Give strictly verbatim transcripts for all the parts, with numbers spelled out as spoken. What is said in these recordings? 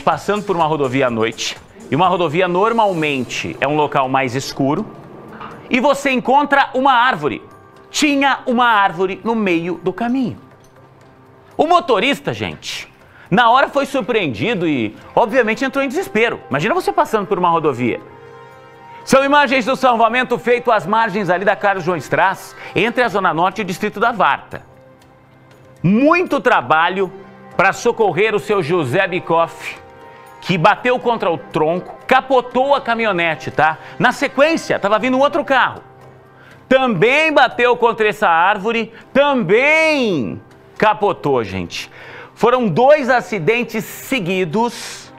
passando por uma rodovia à noite, e uma rodovia normalmente é um local mais escuro, e você encontra uma árvore. Tinha uma árvore no meio do caminho. O motorista, gente, na hora foi surpreendido e, obviamente, entrou em desespero. Imagina você passando por uma rodovia. São imagens do salvamento feito às margens ali da Carlos João Strass, entre a Zona Norte e o distrito da Warta. Muito trabalho para socorrer o seu José Bicoff, que bateu contra o tronco, capotou a caminhonete, tá? Na sequência, estava vindo outro carro. Também bateu contra essa árvore, também capotou, gente. Foram dois acidentes seguidos,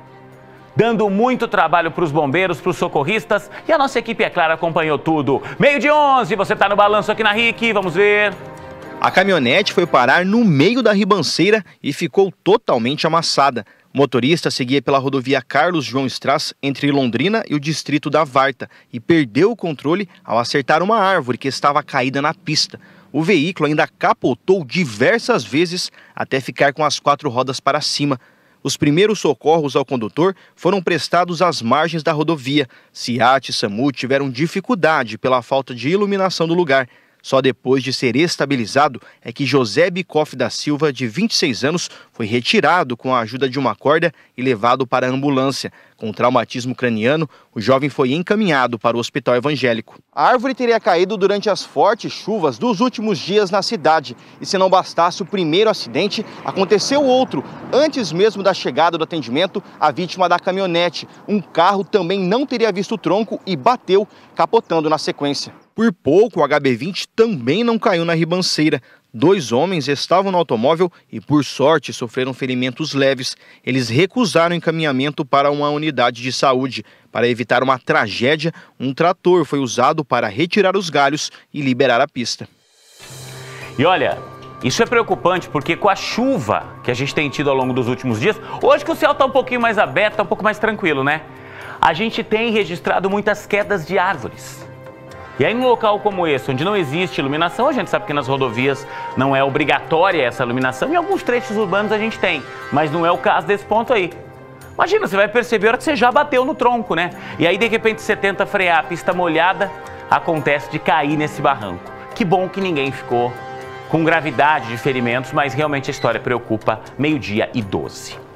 dando muito trabalho para os bombeiros, para os socorristas, e a nossa equipe, é claro, acompanhou tudo. meio de onze, você está no balanço aqui na RIC, vamos ver. A caminhonete foi parar no meio da ribanceira e ficou totalmente amassada. O motorista seguia pela rodovia Carlos João Strass entre Londrina e o distrito da Warta e perdeu o controle ao acertar uma árvore que estava caída na pista. O veículo ainda capotou diversas vezes até ficar com as quatro rodas para cima. Os primeiros socorros ao condutor foram prestados às margens da rodovia. SIAT e SAMU tiveram dificuldade pela falta de iluminação do lugar. Só depois de ser estabilizado é que José Bicoff da Silva, de vinte e seis anos, foi retirado com a ajuda de uma corda e levado para a ambulância. Com traumatismo craniano, o jovem foi encaminhado para o Hospital Evangélico. A árvore teria caído durante as fortes chuvas dos últimos dias na cidade. E se não bastasse o primeiro acidente, aconteceu outro. Antes mesmo da chegada do atendimento, a vítima da caminhonete. Um carro também não teria visto o tronco e bateu, capotando na sequência. Por pouco, o H B vinte também não caiu na ribanceira. Dois homens estavam no automóvel e, por sorte, sofreram ferimentos leves. Eles recusaram encaminhamento para uma unidade de saúde. Para evitar uma tragédia, um trator foi usado para retirar os galhos e liberar a pista. E olha, isso é preocupante porque com a chuva que a gente tem tido ao longo dos últimos dias, hoje que o céu está um pouquinho mais aberto, está um pouco mais tranquilo, né? A gente tem registrado muitas quedas de árvores. E aí, num local como esse, onde não existe iluminação, a gente sabe que nas rodovias não é obrigatória essa iluminação, em alguns trechos urbanos a gente tem, mas não é o caso desse ponto aí. Imagina, você vai perceber a hora que você já bateu no tronco, né? E aí, de repente, você tenta frear, a pista molhada, acontece de cair nesse barranco. Que bom que ninguém ficou com gravidade de ferimentos, mas realmente a história preocupa. meio-dia e doze.